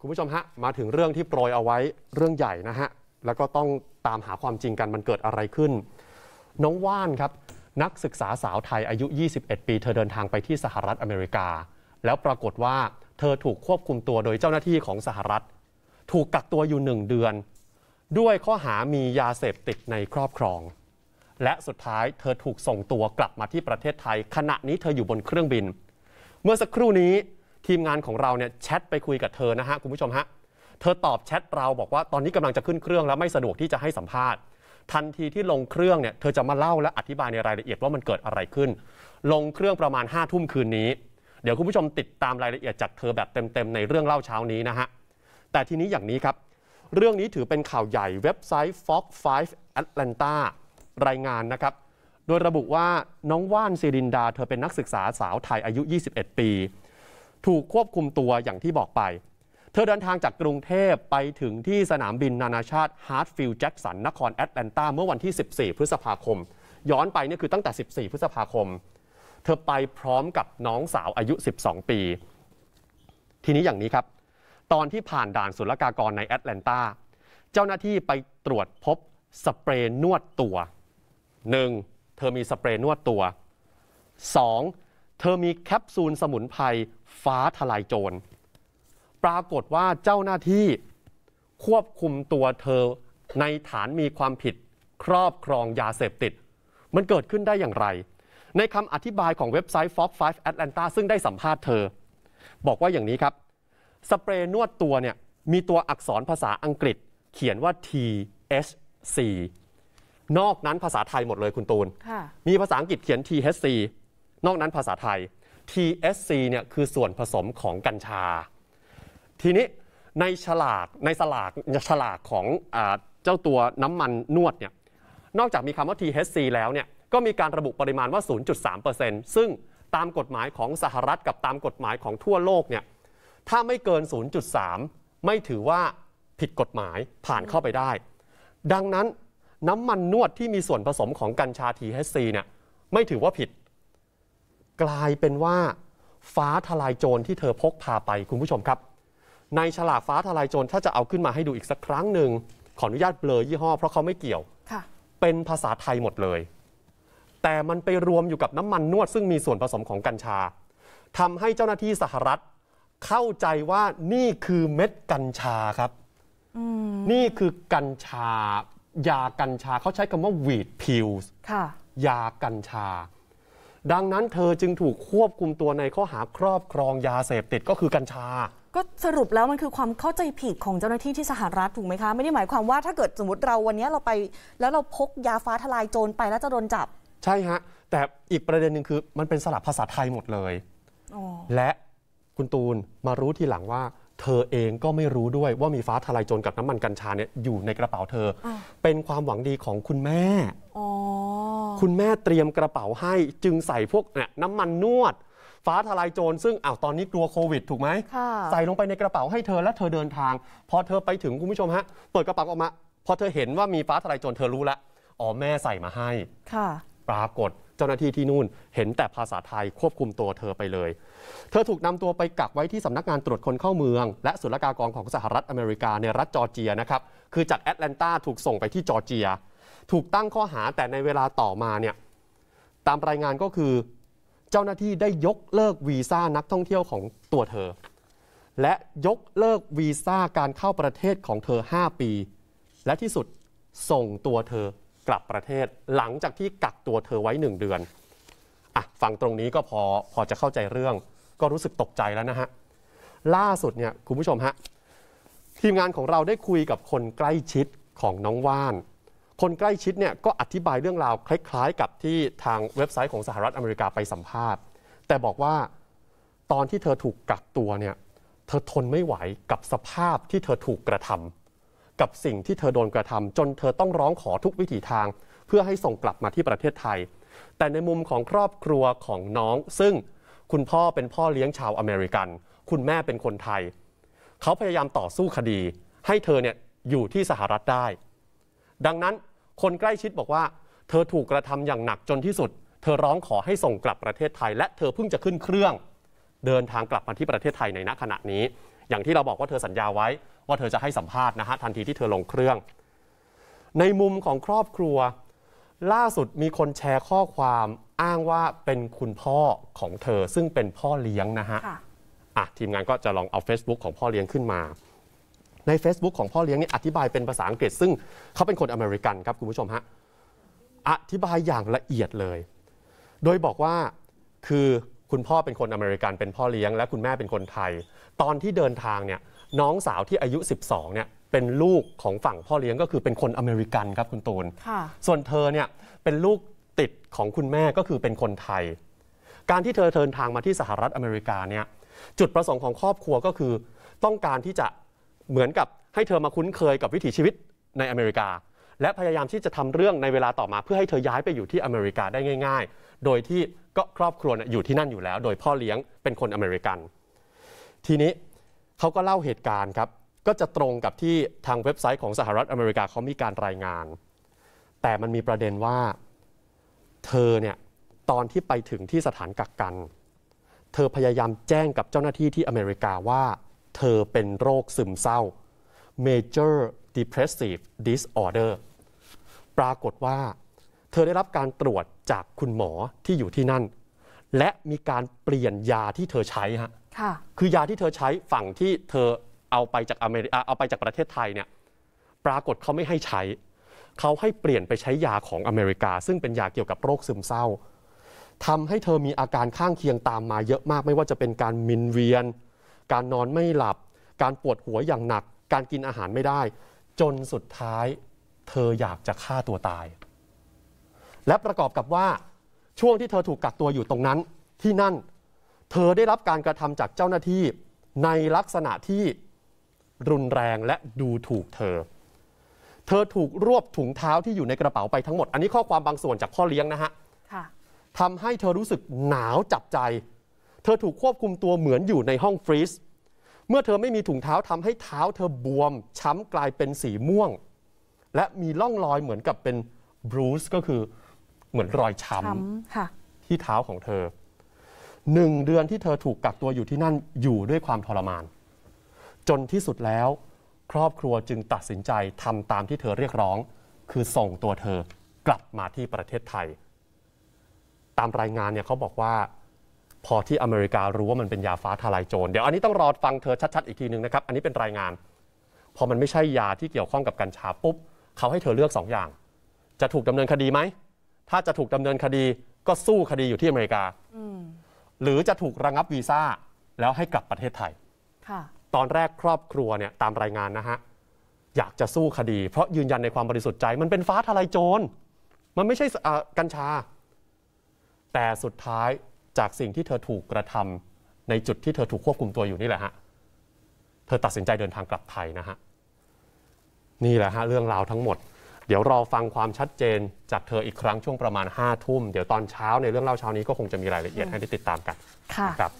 คุณผู้ชมฮะมาถึงเรื่องที่โปรยเอาไว้เรื่องใหญ่นะฮะแล้วก็ต้องตามหาความจริงกันมันเกิดอะไรขึ้นน้องว่านครับนักศึกษาสาวไทยอายุ21 ปีเธอเดินทางไปที่สหรัฐอเมริกาแล้วปรากฏว่าเธอถูกควบคุมตัวโดยเจ้าหน้าที่ของสหรัฐถูกกักตัวอยู่1 เดือนด้วยข้อหามียาเสพติดในครอบครองและสุดท้ายเธอถูกส่งตัวกลับมาที่ประเทศไทยขณะนี้เธออยู่บนเครื่องบินเมื่อสักครู่นี้ทีมงานของเราเนี่ยแชทไปคุยกับเธอนะฮะคุณผู้ชมฮะเธอตอบแชทเราบอกว่าตอนนี้กำลังจะขึ้นเครื่องแล้วไม่สะดวกที่จะให้สัมภาษณ์ทันทีที่ลงเครื่องเนี่ยเธอจะมาเล่าและอธิบายในรายละเอียดว่ามันเกิดอะไรขึ้นลงเครื่องประมาณ5 ทุ่มคืนนี้เดี๋ยวคุณผู้ชมติดตามรายละเอียดจากเธอแบบเต็มๆในเรื่องเล่าเช้านี้นะฮะแต่ทีนี้อย่างนี้ครับเรื่องนี้ถือเป็นข่าวใหญ่เว็บไซต์ Fox 5 Atlanta รายงานนะครับโดยระบุว่าน้องว่านศิรินดาเธอเป็นนักศึกษาสาวไทยอายุ21 ปีถูกควบคุมตัวอย่างที่บอกไปเธอเดินทางจากกรุงเทพไปถึงที่สนามบินนานาชาติฮาร์ตฟิลด์แจ็คสันนครแอตแลนตาเมื่อวันที่14 พฤษภาคมย้อนไปนี่คือตั้งแต่14 พฤษภาคมเธอไปพร้อมกับน้องสาวอายุ12 ปีทีนี้อย่างนี้ครับตอนที่ผ่านด่านศุลกากรในแอตแลนตาเจ้าหน้าที่ไปตรวจพบสเปรย์นวดตัว 1. เธอมีสเปรย์นวดตัว 2. เธอมีแคปซูลสมุนไพรฟ้าทลายโจรปรากฏว่าเจ้าหน้าที่ควบคุมตัวเธอในฐานมีความผิดครอบครองยาเสพติดมันเกิดขึ้นได้อย่างไรในคำอธิบายของเว็บไซต์ Fox 5 Atlanta ซึ่งได้สัมภาษณ์เธอบอกว่าอย่างนี้ครับสเปรย์นวดตัวเนี่ยมีตัวอักษรภาษาอังกฤษเขียนว่า THC นอกนั้นภาษาไทยหมดเลยคุณตูนมีภาษาอังกฤษเขียน THC นอกนั้นภาษาไทย TSC เนี่ยคือส่วนผสมของกัญชาทีนี้ในฉลากของเจ้าตัวน้ำมันนวดเนี่ยนอกจากมีคำว่า THC แล้วเนี่ยก็มีการระบุปริมาณว่า 0.3% ซึ่งตามกฎหมายของสหรัฐกับตามกฎหมายของทั่วโลกเนี่ยถ้าไม่เกิน 0.3 ไม่ถือว่าผิดกฎหมายผ่านเข้าไปได้ดังนั้นน้ำมันนวดที่มีส่วนผสมของกัญชา THC เนี่ยไม่ถือว่าผิดกลายเป็นว่าฟ้าทลายโจรที่เธอพกพาไปคุณผู้ชมครับในฉลากฟ้าทลายโจรถ้าจะเอาขึ้นมาให้ดูอีกสักครั้งหนึ่งขออนุญาตเบลอยี่ห้อเพราะเขาไม่เกี่ยวเป็นภาษาไทยหมดเลยแต่มันไปรวมอยู่กับน้ำมันนวดซึ่งมีส่วนผสมของกัญชาทำให้เจ้าหน้าที่สหรัฐเข้าใจว่านี่คือเม็ดกัญชาครับนี่คือกัญชายากัญชาเขาใช้คำว่า weed pills ยากัญชาดังนั้นเธอจึงถูกควบคุมตัวในข้อหาครอบครองยาเสพติดก็คือกัญชาก็สรุปแล้วมันคือความเข้าใจผิดของเจ้าหน้าที่ที่สหรัฐถูกไหมคะไม่ได้หมายความว่าถ้าเกิดสมมติเราวันนี้เราไปแล้วเราพกยาฟ้าทลายโจรไปแล้วจะโดนจับใช่ฮะแต่อีกประเด็นหนึ่งคือมันเป็นสลับภาษาไทยหมดเลยและคุณตูนมารู้ทีหลังว่าเธอเองก็ไม่รู้ด้วยว่ามีฟ้าทลายโจรกับน้ำมันกัญชาเนี่ยอยู่ในกระเป๋าเธอเป็นความหวังดีของคุณแม่คุณแม่เตรียมกระเป๋าให้จึงใส่พวกเนี่ยน้ำมันนวดฟ้าทลายโจรซึ่งตอนนี้กลัวโควิดถูกไหมใส่ลงไปในกระเป๋าให้เธอและเธอเดินทางพอเธอไปถึงคุณผู้ชมฮะเปิดกระเป๋าออกมาพอเธอเห็นว่ามีฟ้าทลายโจรเธอรู้ละแม่ใส่มาให้ปรากฏเจ้าหน้าที่ที่นู่นเห็นแต่ภาษาไทยควบคุมตัวเธอไปเลยเธอถูกนำตัวไปกักไว้ที่สำนักงานตรวจคนเข้าเมืองและศุลกากรของสหรัฐอเมริกาในรัฐจอร์เจียนะครับคือจากแอตแลนตาถูกส่งไปที่จอร์เจียถูกตั้งข้อหาแต่ในเวลาต่อมาเนี่ยตามรายงานก็คือเจ้าหน้าที่ได้ยกเลิกวีซ่านักท่องเที่ยวของตัวเธอและยกเลิกวีซ่าการเข้าประเทศของเธอ5 ปีและที่สุดส่งตัวเธอกลับประเทศหลังจากที่กักตัวเธอไว้1 เดือนฟังตรงนี้ก็พอจะเข้าใจเรื่องก็รู้สึกตกใจแล้วนะฮะล่าสุดเนี่ยคุณผู้ชมฮะทีมงานของเราได้คุยกับคนใกล้ชิดของน้องว่านคนใกล้ชิดเนี่ยก็อธิบายเรื่องราวคล้ายๆกับที่ทางเว็บไซต์ของสหรัฐอเมริกาไปสัมภาษณ์แต่บอกว่าตอนที่เธอถูกกักตัวเนี่ยเธอทนไม่ไหวกับสภาพที่เธอถูกกระทำกับสิ่งที่เธอโดนกระทำจนเธอต้องร้องขอทุกวิถีทางเพื่อให้ส่งกลับมาที่ประเทศไทยแต่ในมุมของครอบครัวของน้องซึ่งคุณพ่อเป็นพ่อเลี้ยงชาวอเมริกันคุณแม่เป็นคนไทยเขาพยายามต่อสู้คดีให้เธอเนี่ยอยู่ที่สหรัฐได้ดังนั้นคนใกล้ชิดบอกว่าเธอถูกกระทำอย่างหนักจนที่สุดเธอร้องขอให้ส่งกลับประเทศไทยและเธอเพิ่งจะขึ้นเครื่องเดินทางกลับมาที่ประเทศไทยในณขณะนี้ อย่างที่เราบอกว่าเธอสัญญาไว้ว่าเธอจะให้สัมภาษณ์นะฮะทันทีที่เธอลงเครื่องในมุมของครอบครัวล่าสุดมีคนแชร์ข้อความอ้างว่าเป็นคุณพ่อของเธอซึ่งเป็นพ่อเลี้ยงนะฮะทีมงานก็จะลองเอา Facebook ของพ่อเลี้ยงขึ้นมาใน Facebook ของพ่อเลี้ยงนี่อธิบายเป็นภาษาอังกฤษซึ่งเขาเป็นคนอเมริกันครับคุณผู้ชมฮะอธิบายอย่างละเอียดเลยโดยบอกว่าคือคุณพ่อเป็นคนอเมริกันเป็นพ่อเลี้ยงและคุณแม่เป็นคนไทยตอนที่เดินทางเนี่ยน้องสาวที่อายุ12เนี่ยเป็นลูกของฝั่งพ่อเลี้ยงก็คือเป็นคนอเมริกันครับคุณตูนส่วนเธอเนี่ยเป็นลูกติดของคุณแม่ก็คือเป็นคนไทยการที่เธอเดินทางมาที่สหรัฐอเมริกาเนี่ยจุดประสงค์ของครอบครัวก็คือต้องการที่จะเหมือนกับให้เธอมาคุ้นเคยกับวิถีชีวิตในอเมริกาและพยายามที่จะทำเรื่องในเวลาต่อมาเพื่อให้เธอย้ายไปอยู่ที่อเมริกาได้ง่ายๆโดยที่ก็ครอบครัวอยู่ที่นั่นอยู่แล้วโดยพ่อเลี้ยงเป็นคนอเมริกันทีนี้เขาก็เล่าเหตุการณ์ครับก็จะตรงกับที่ทางเว็บไซต์ของสหรัฐอเมริกาเขามีการรายงานแต่มันมีประเด็นว่าเธอเนี่ยตอนที่ไปถึงที่สถานกักกันเธอพยายามแจ้งกับเจ้าหน้าที่ที่อเมริกาว่าเธอเป็นโรคซึมเศร้า Major Depressive Disorder ปรากฏว่าเธอได้รับการตรวจจากคุณหมอที่อยู่ที่นั่นและมีการเปลี่ยนยาที่เธอใช้ฮะคือยาที่เธอใช้ฝั่งที่เธอเอาไปจากประเทศไทยเนี่ยปรากฏเขาไม่ให้ใช้เขาให้เปลี่ยนไปใช้ยาของอเมริกาซึ่งเป็นยาเกี่ยวกับโรคซึมเศร้าทำให้เธอมีอาการข้างเคียงตามมาเยอะมากไม่ว่าจะเป็นการวิงเวียนการนอนไม่หลับการปวดหัวอย่างหนักการกินอาหารไม่ได้จนสุดท้ายเธออยากจะฆ่าตัวตายและประกอบกับว่าช่วงที่เธอถูกกักตัวอยู่ตรงนั้นที่นั่นเธอได้รับการกระทำจากเจ้าหน้าที่ในลักษณะที่รุนแรงและดูถูกเธอถูกรวบถุงเท้าที่อยู่ในกระเป๋าไปทั้งหมดอันนี้ข้อความบางส่วนจากพ่อเลี้ยงนะฮะทำให้เธอรู้สึกหนาวจับใจเธอถูกควบคุมตัวเหมือนอยู่ในห้องฟรีซเมื่อเธอไม่มีถุงเท้าทำให้เท้าเธอบวมช้ำกลายเป็นสีม่วงและมีร่องรอยเหมือนกับเป็นบรูซก็คือเหมือนรอยช้ำที่เท้าของเธอ1 เดือนที่เธอถูกกักตัวอยู่ที่นั่นอยู่ด้วยความทรมานจนที่สุดแล้วครอบครัวจึงตัดสินใจทำตามที่เธอเรียกร้องคือส่งตัวเธอกลับมาที่ประเทศไทยตามรายงานเนี่ยเขาบอกว่าพอที่อเมริการู้ว่ามันเป็นยาฟ้าทลายโจรเดี๋ยวอันนี้ต้องรอฟังเธอชัดๆอีกทีนึงนะครับอันนี้เป็นรายงานพอมันไม่ใช่ยาที่เกี่ยวข้องกับกัญชาปุ๊บเขาให้เธอเลือก2 อย่างจะถูกดำเนินคดีไหมถ้าจะถูกดำเนินคดีก็สู้คดีอยู่ที่อเมริกาหรือจะถูกระงับวีซ่าแล้วให้กลับประเทศไทยตอนแรกครอบครัวเนี่ยตามรายงานนะฮะอยากจะสู้คดีเพราะยืนยันในความบริสุทธิ์ใจมันเป็นฟ้าทลายโจรมันไม่ใช่กัญชาแต่สุดท้ายจากสิ่งที่เธอถูกกระทำในจุดที่เธอถูกควบคุมตัวอยู่นี่แหละฮะเธอตัดสินใจเดินทางกลับไทยนะฮะนี่แหละฮะเรื่องราวทั้งหมดเดี๋ยวรอฟังความชัดเจนจากเธออีกครั้งช่วงประมาณ5 ทุ่มเดี๋ยวตอนเช้าในเรื่องเล่าเช้านี้ก็คงจะมีรายละเอียดให้ได้ติดตามกันนะครับ